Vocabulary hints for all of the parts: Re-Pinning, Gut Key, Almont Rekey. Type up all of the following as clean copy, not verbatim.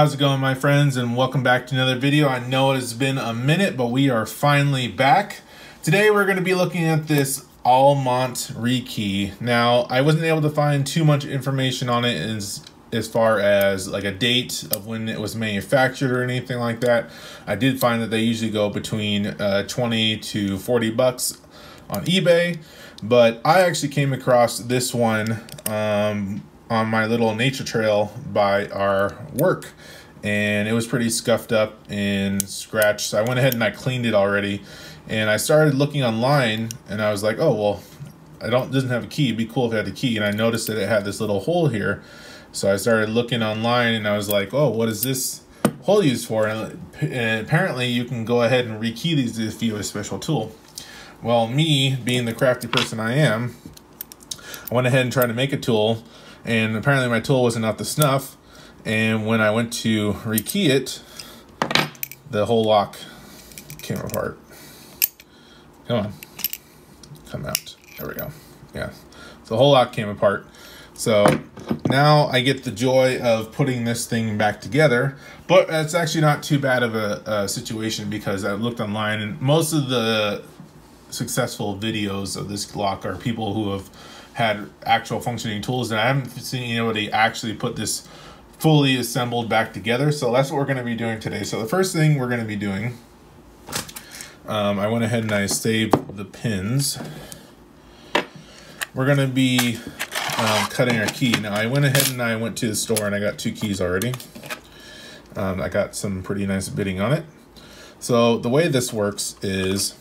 How's it going, my friends, and welcome back to another video. I know it's been a minute, but we are finally back. Today we're going to be looking at this Almont Rekey. Now, I wasn't able to find too much information on it as far as like a date of when it was manufactured or anything like that. I did find that they usually go between 20 to 40 bucks on eBay, but I actually came across this one on my little nature trail by our work, and it was pretty scuffed up and scratched, so I went ahead and I cleaned it already. And I started looking online and I was like, oh well, it doesn't have a key. It'd be cool if it had a key. And I noticed that it had this little hole here, so I started looking online and I was like, oh, what is this hole used for? And apparently you can go ahead and rekey these if you have a special tool. Well, me being the crafty person I am, I went ahead and tried to make a tool, and apparently my tool wasn't up to snuff, and when I went to rekey it, the whole lock came apart. Come on, come out. There we go. Yeah, so the whole lock came apart. So now I get the joy of putting this thing back together, but it's actually not too bad of a situation, because I looked online and most of the successful videos of this lock are people who have had actual functioning tools, and I haven't seen anybody actually put this fully assembled back together. So that's what we're going to be doing today. So the first thing we're going to be doing, I went ahead and I saved the pins. We're going to be cutting our key. Now I went ahead and I went to the store and I got two keys already. I got some pretty nice bidding on it. So the way this works is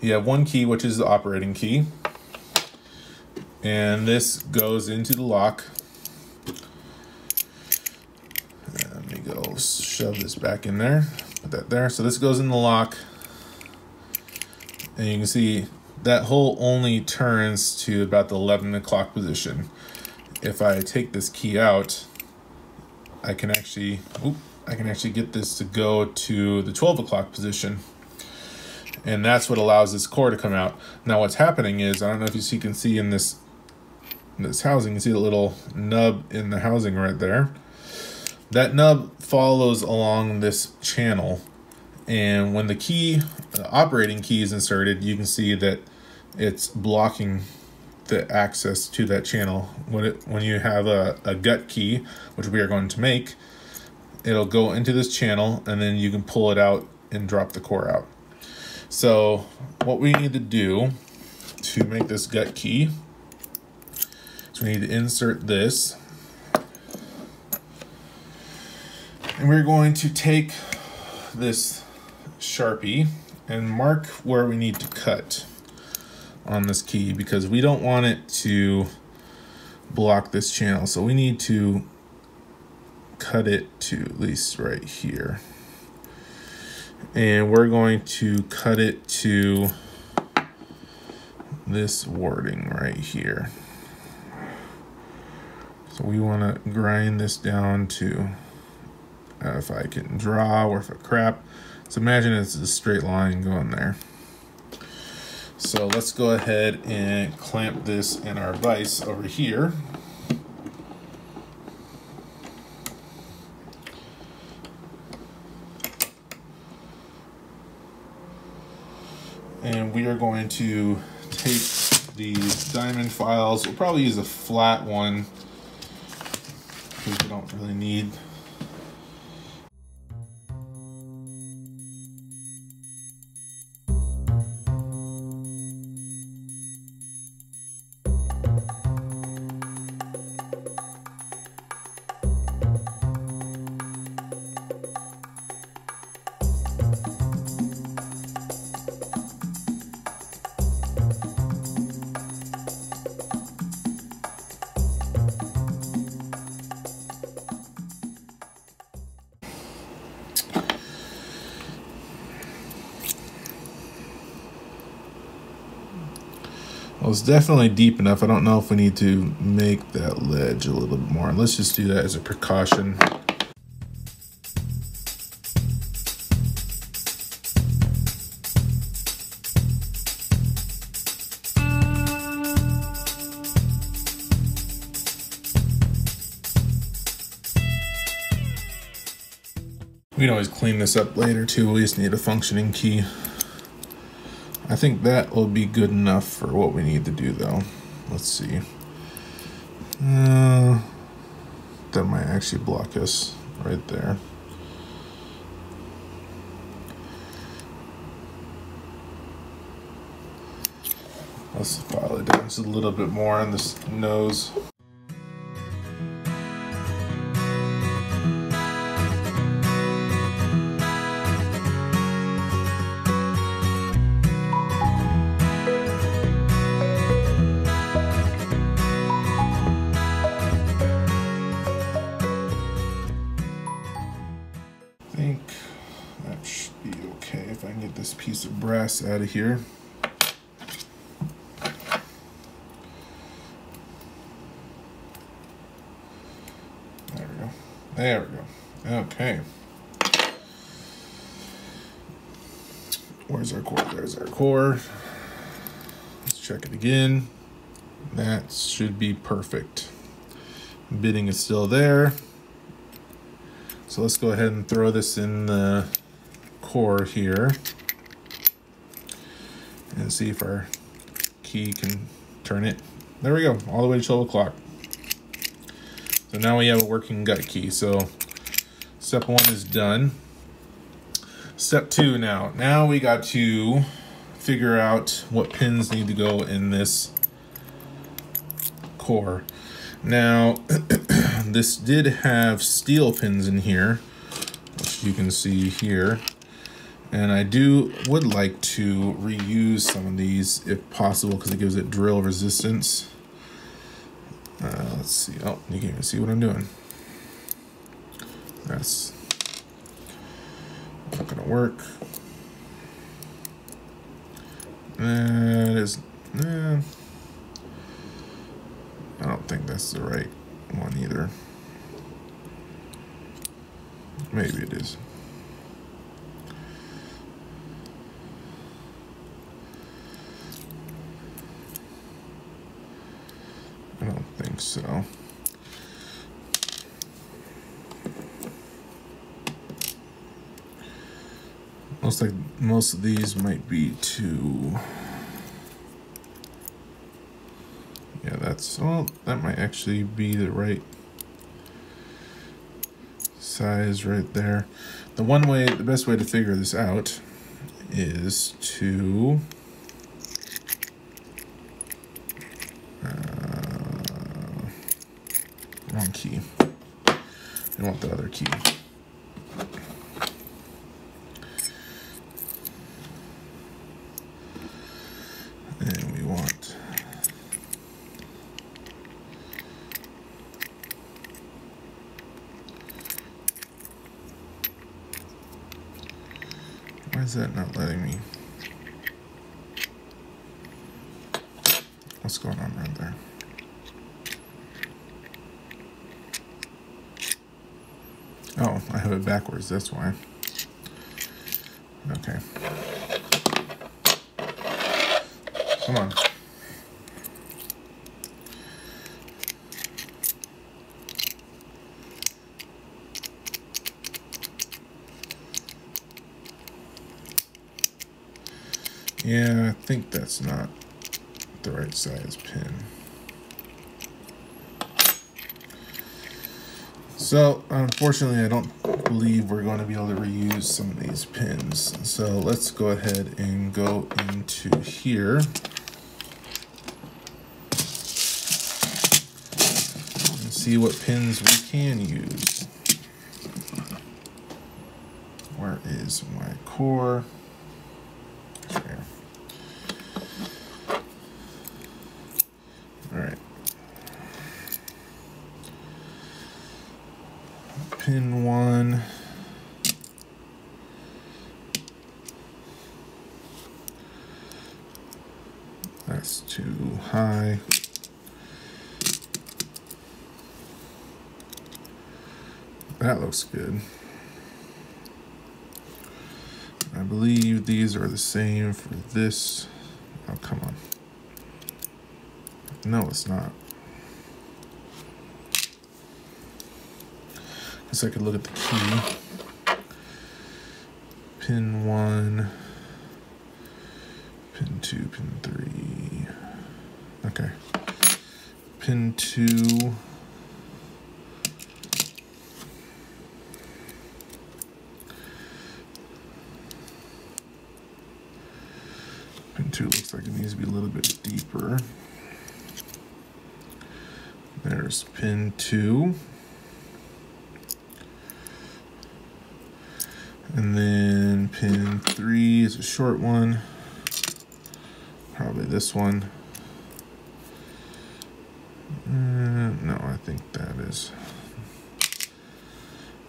you have one key, which is the operating key, and this goes into the lock. Let me go shove this back in there, put that there. So this goes in the lock, and you can see that hole only turns to about the 11 o'clock position. If I take this key out, I can actually, get this to go to the 12 o'clock position. And that's what allows this core to come out. Now what's happening is, I don't know if you can see in this housing, you see the little nub in the housing right there. That nub follows along this channel. And when the key, the operating key, is inserted, you can see that it's blocking the access to that channel. When you have a gut key, which we are going to make, it'll go into this channel, and then you can pull it out and drop the core out. So what we need to do to make this gut key is we need to insert this, and we're going to take this Sharpie and mark where we need to cut on this key, because we don't want it to block this channel. So we need to cut it to at least right here. And we're going to cut it to this wording right here. So we want to grind this down to, if I can draw or if I crap. So imagine it's a straight line going there. So let's go ahead and clamp this in our vise over here. And we are going to take these diamond files. We'll probably use a flat one because we don't really need. Well, it's definitely deep enough. I don't know if we need to make that ledge a little bit more. Let's just do that as a precaution. We can always clean this up later too. We just need a functioning key. I think that will be good enough for what we need to do though. Let's see. That might actually block us right there. Let's file it down just a little bit more on this nose. Piece of brass out of here. There we go. There we go. Okay. Where's our core? There's our core. Let's check it again. That should be perfect. Bidding is still there. So let's go ahead and throw this in the core here. And see if our key can turn it. There we go, all the way to 12 o'clock. So now we have a working gut key. So step one is done. Step two now. Now we got to figure out what pins need to go in this core. Now, this did have steel pins in here, which you can see here. And I would like to reuse some of these if possible because it gives it drill resistance. Let's see. Oh, you can't even see what I'm doing. That's not gonna work. That is. I don't think that's the right one either. Maybe it is. I don't think so. Looks like most of these might be too. Yeah, that's all. That might actually be the right size right there. The best way to figure this out is to. One key. We want the other key. And we want why is that not letting me? What's going on right there? Oh, I have it backwards, that's why. Okay. Come on. Yeah, I think that's not the right size pin. So, unfortunately, I don't believe we're going to be able to reuse some of these pins. So let's go ahead and go into here. And see what pins we can use. Where is my core? There. All right. Pin one. That's too high. That looks good. I believe these are the same for this. Oh, come on. No, it's not. I guess I could look at the key. pin 1, pin 2, pin 3, okay, pin 2, pin 2 looks like it needs to be a little bit deeper. There's pin 2. And then pin 3 is a short one, probably this one. No, I think that is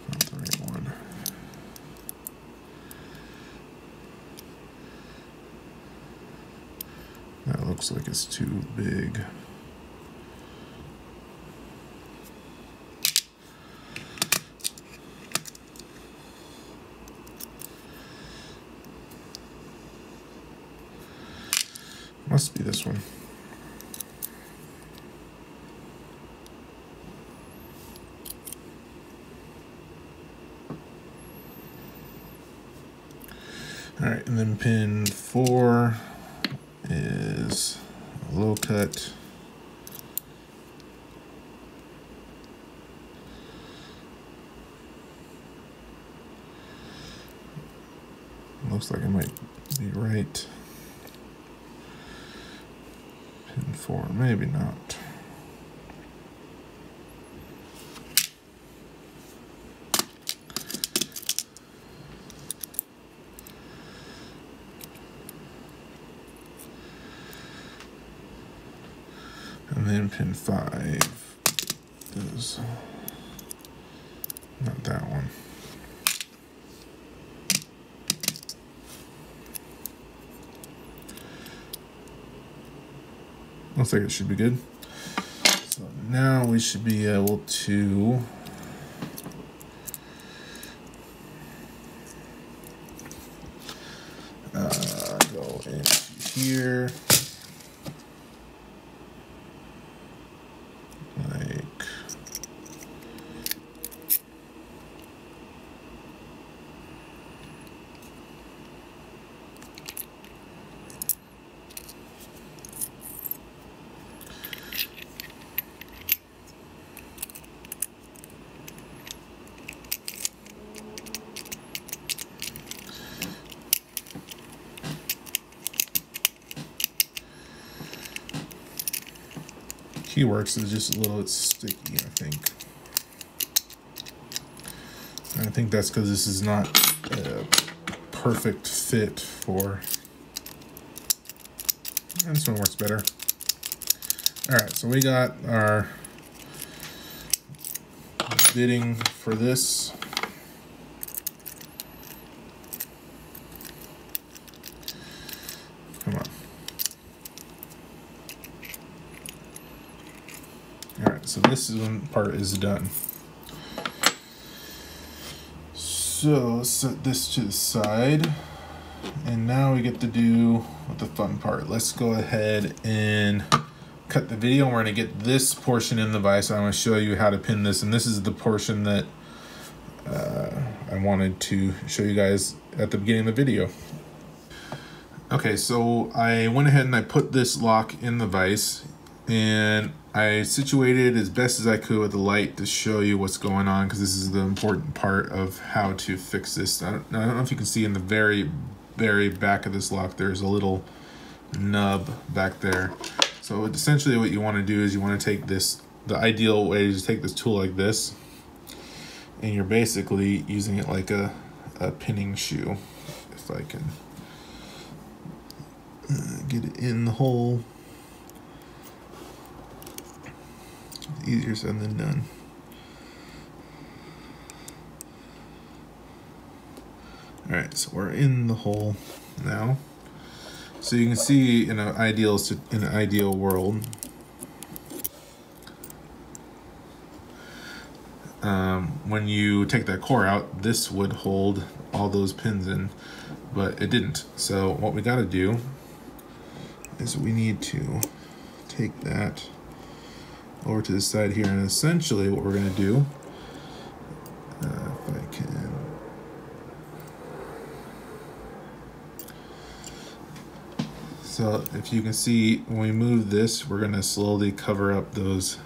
not the right one. That looks like it's too big. Must be this one. All right, and then pin 4 is a low cut. Looks like it might be right. Pin 4, maybe not. And then pin 5 is not that one. I think it should be good. So now we should be able to go in here like Keyworks is just a little bit sticky, I think. And I think that's because this is not a perfect fit for. And this one works better. All right, so we got our bidding for this. Come on. Alright, so this is when part is done. So let's set this to the side. And now we get to do the fun part. Let's go ahead and cut the video. We're going to get this portion in the vise. I'm going to show you how to pin this. And this is the portion that I wanted to show you guys at the beginning of the video. Okay, so I went ahead and I put this lock in the vise. And I situated as best as I could with the light to show you what's going on, because this is the important part of how to fix this. I don't know if you can see in the very back of this lock, there's a little nub back there. So essentially what you want to do is you want to take this, the ideal way is to take this tool like this, and you're basically using it like a pinning shoe. If I can get it in the hole. Easier said than done. Alright, so we're in the hole now. So you can see in an ideal world, when you take that core out, this would hold all those pins in, but it didn't. So what we gotta do is we need to take that over to the side here, and essentially what we're going to do, if I can So if you can see, when we move this, we're going to slowly cover up those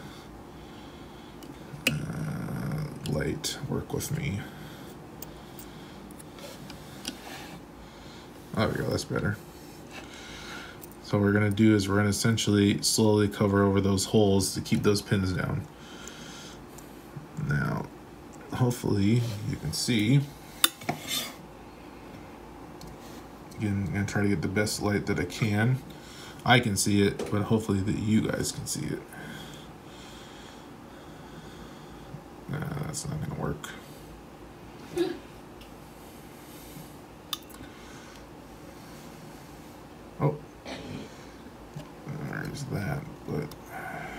light. Work with me. There we go, that's better. So what we're going to do is we're going to essentially slowly cover over those holes to keep those pins down. Now, hopefully you can see. Again, I'm going to try to get the best light that I can. I can see it, but hopefully that you guys can see it. Nah, that's not going to work. Oh, there's that, but I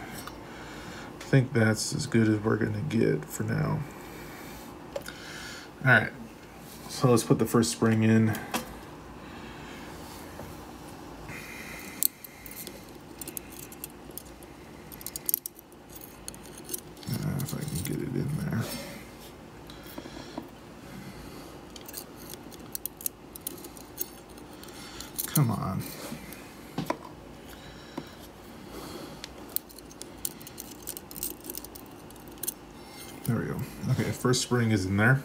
think that's as good as we're going to get for now. All right, so let's put the first spring in. Come on. There we go. Okay, first spring is in there.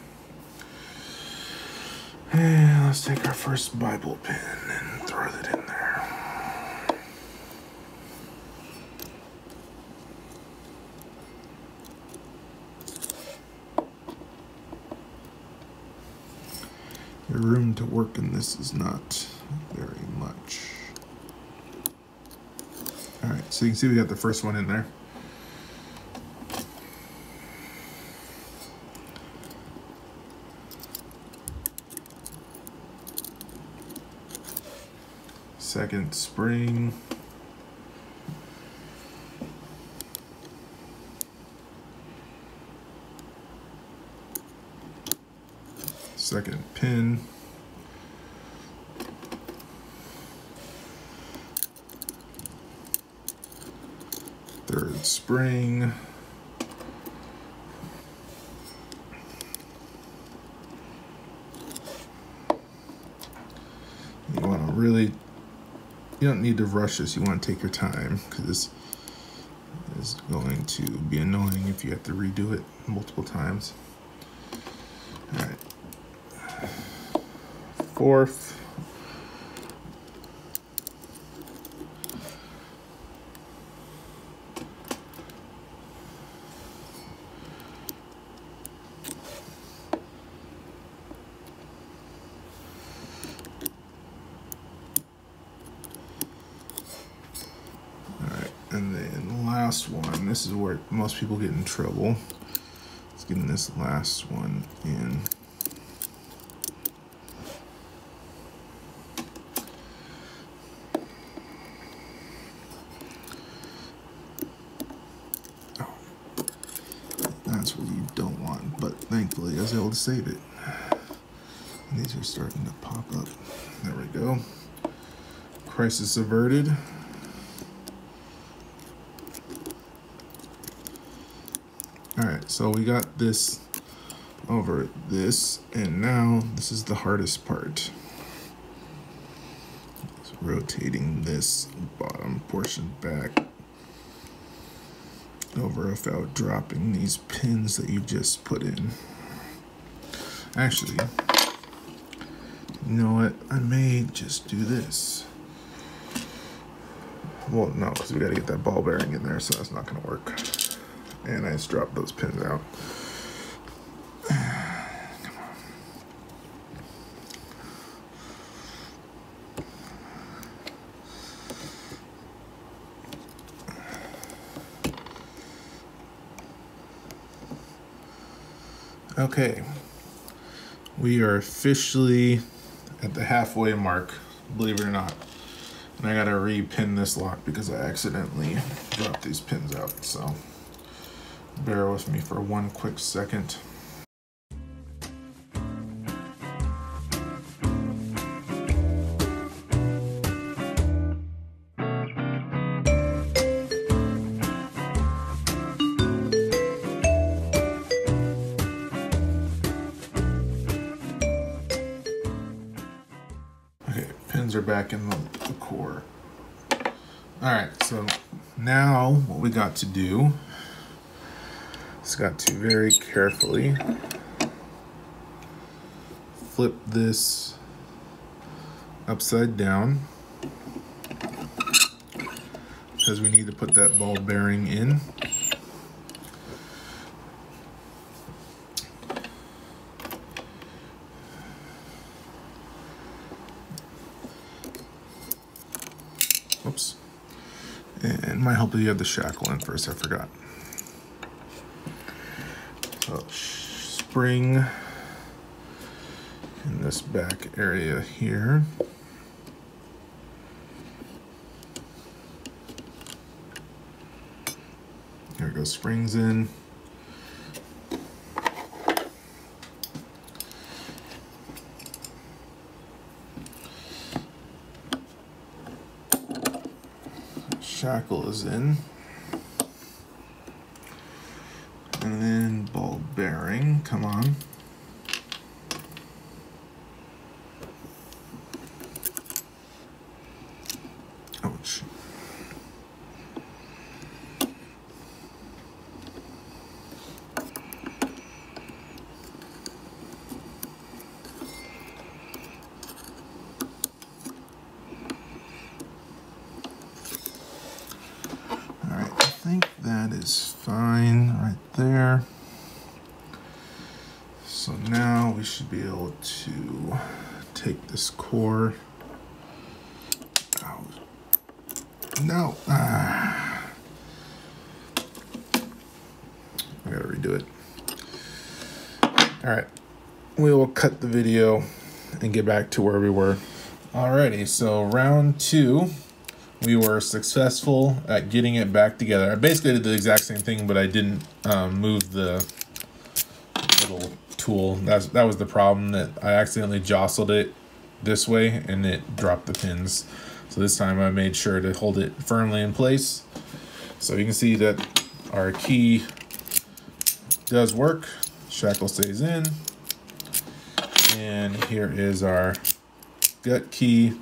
And let's take our first Bible pin and throw it in there. The room to work in this is not very much. All right, so you can see we got the first one in there. Second spring. Second pin. Third spring. You want to really, you don't need to rush this, you want to take your time, because this is going to be annoying if you have to redo it multiple times. All right, fourth. And then last one, this is where most people get in trouble. Let's get this last one in. Oh, that's what you don't want, but thankfully I was able to save it. And these are starting to pop up. There we go. Crisis averted. Alright, so we got this over this, and now this is the hardest part. Just rotating this bottom portion back over without dropping these pins that you just put in. Actually, you know what? I may just do this. Well, no, because we gotta get that ball bearing in there, so that's not gonna work. And I just dropped those pins out. Come on. Okay. We are officially at the halfway mark, believe it or not. And I gotta re-pin this lock because I accidentally dropped these pins out, so. Bear with me for one quick second. Okay, pins are back in the core. Alright, so now what we got to do is got to very carefully flip this upside down because we need to put that ball bearing in. Oops. And it might help if you have the shackle in first, I forgot. So spring in this back area here. There we go, springs in. Shackle is in, and then ball bearing, come on. Ouch. So now we should be able to take this core out. No! Ah. I gotta redo it. Alright, we will cut the video and get back to where we were. Alrighty, so round two, we were successful at getting it back together. I basically did the exact same thing, but I didn't move the little tool. That was the problem, that I accidentally jostled it this way and it dropped the pins. So this time I made sure to hold it firmly in place. So you can see that our key does work. Shackle stays in. And here is our gut key.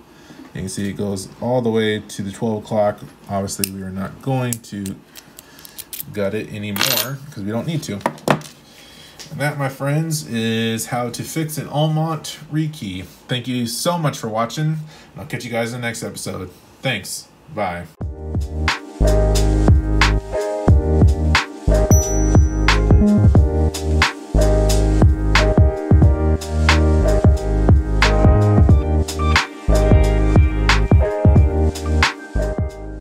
You can see it goes all the way to the 12 o'clock. Obviously we are not going to gut it anymore because we don't need to. And that, my friends, is how to fix an Almont Rekey. Thank you so much for watching, and I'll catch you guys in the next episode. Thanks. Bye.